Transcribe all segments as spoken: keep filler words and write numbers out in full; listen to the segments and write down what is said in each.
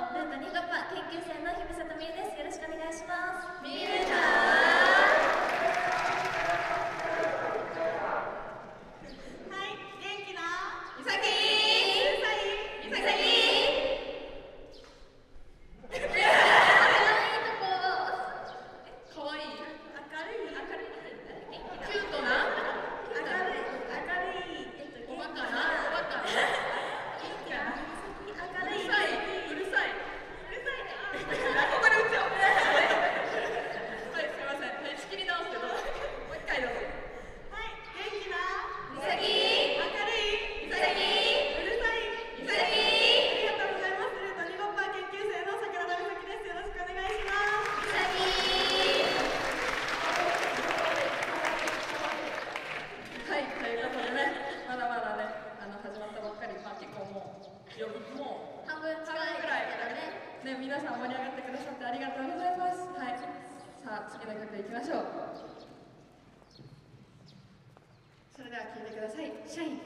の文化理学科研究生の日比里美優です。よろしくお願いします。美優ちゃん。はい、元気なうさぎ。皆さん盛り上がってくださってありがとうございます。はい、さあ次の曲いきましょう。それでは聴いてください。シャイン。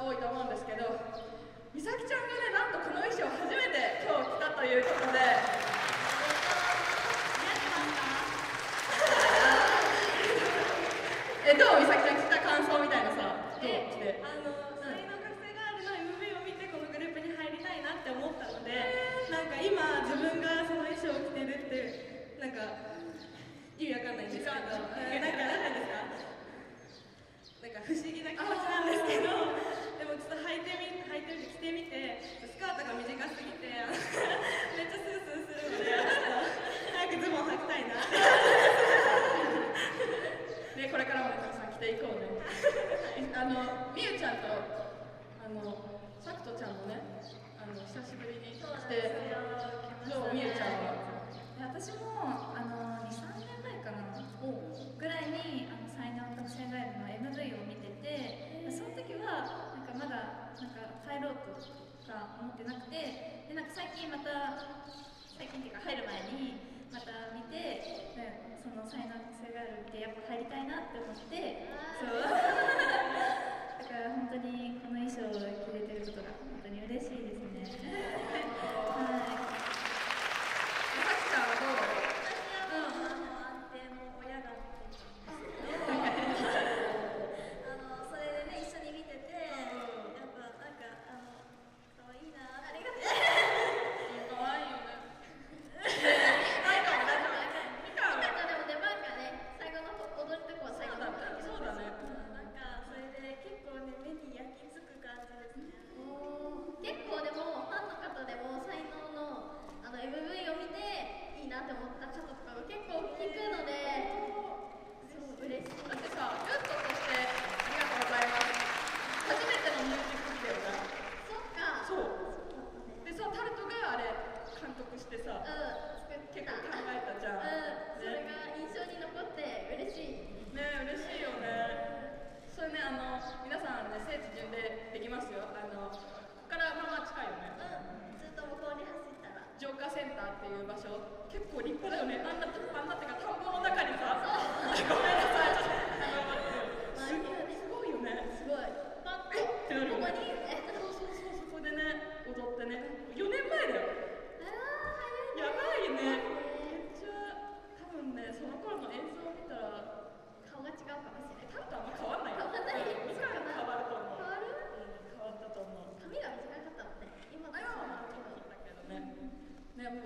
方多いと思うんですけど、美咲ちゃんがね、なんとこの衣装初めて今日着たということで、え、どう？美咲ちゃん着た感想みたいなさ、どう着て？あの、才能覚醒ガールの エムブイ を見てこのグループに入りたいなって思ったので、なんか今自分がその衣装を着てるってなんか意味わかんないんですけど、なんか何ですか？なんか不思議な気持ちなんですけど、でもちょっと履いてみ、履いてみて着てみて、スカートが短すぎてめっちゃスースーするので、早くズボン履きたいな。でこれからも皆さん着ていこうね。あのみゆちゃんとあのさくとちゃんもね、あの久しぶりに来て、どうみゆちゃんは？私もあのに、さんねんまえかなぐらいにあの才能覚醒ガールの エムブイ を見てて、その時はなんかまだなんか入ろうとか思ってなくて、でなんか最近また最近っていうか入る前にまた見て、その才能覚醒ガールってやっぱ入りたいなって思って、そうだから本当にこの衣装を着れてることが本当に嬉しいですね。はい。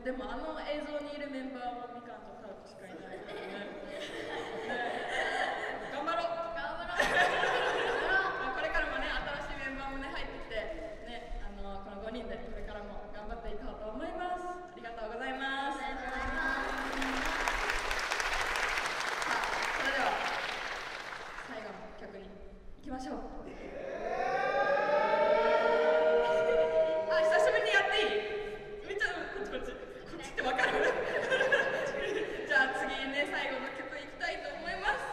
でもあの映像にいるメンバーはみかんとタウトしかいないからね。頑張ろう。頑張ろう。これからもね、新しいメンバーもね入ってきてね、あのこのごにんでこれからも頑張っていこうと思います。ありがとうございます。ありがとうございます。さあ、それでは最後の曲に行きましょう。あ、久しぶりにやっていい？ってわかるじゃあ次ね、最後の曲いきたいと思います。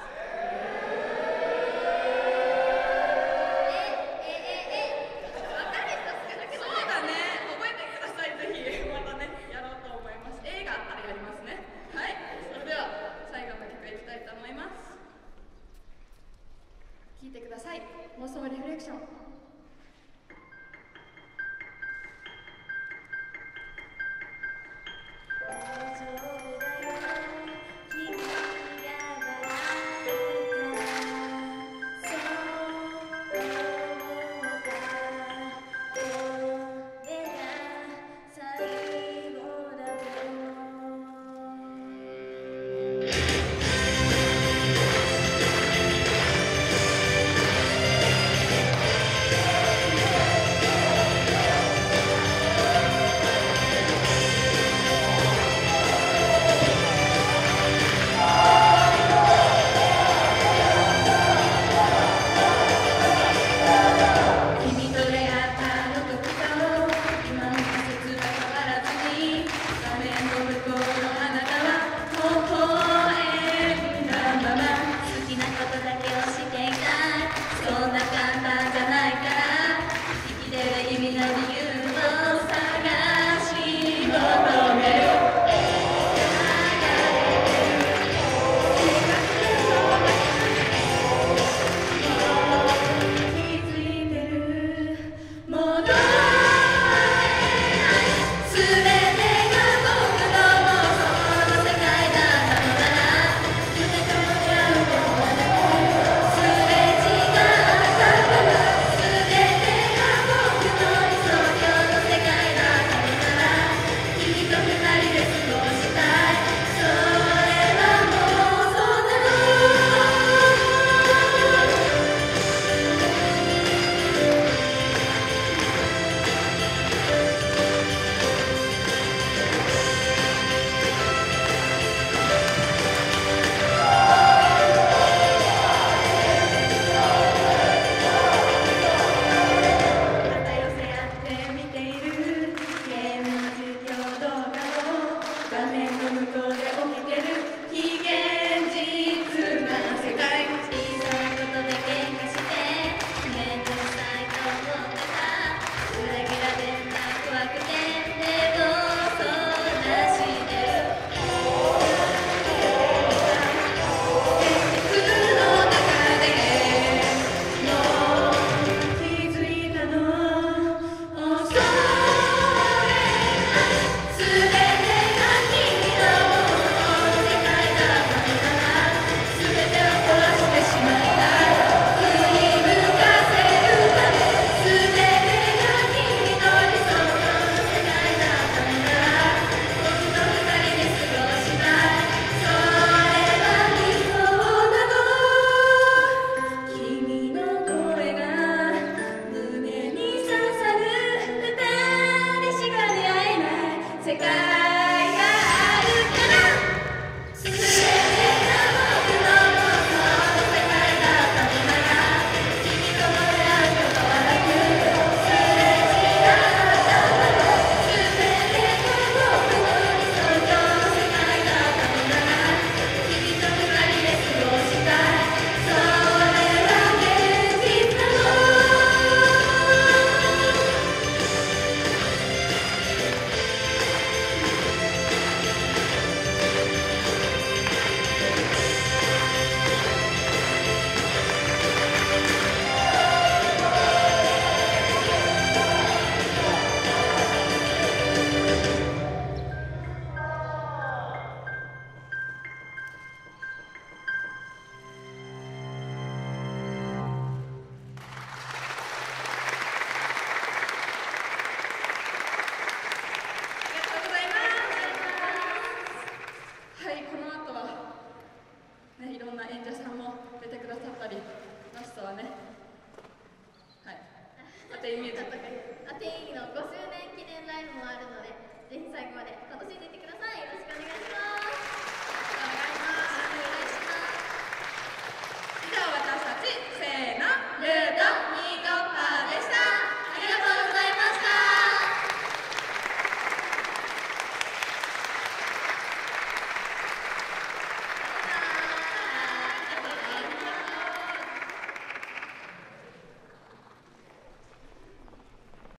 という意味だったか。アテイのご周年記念ライブもあるので、ぜひ最後まで楽しんでいってください。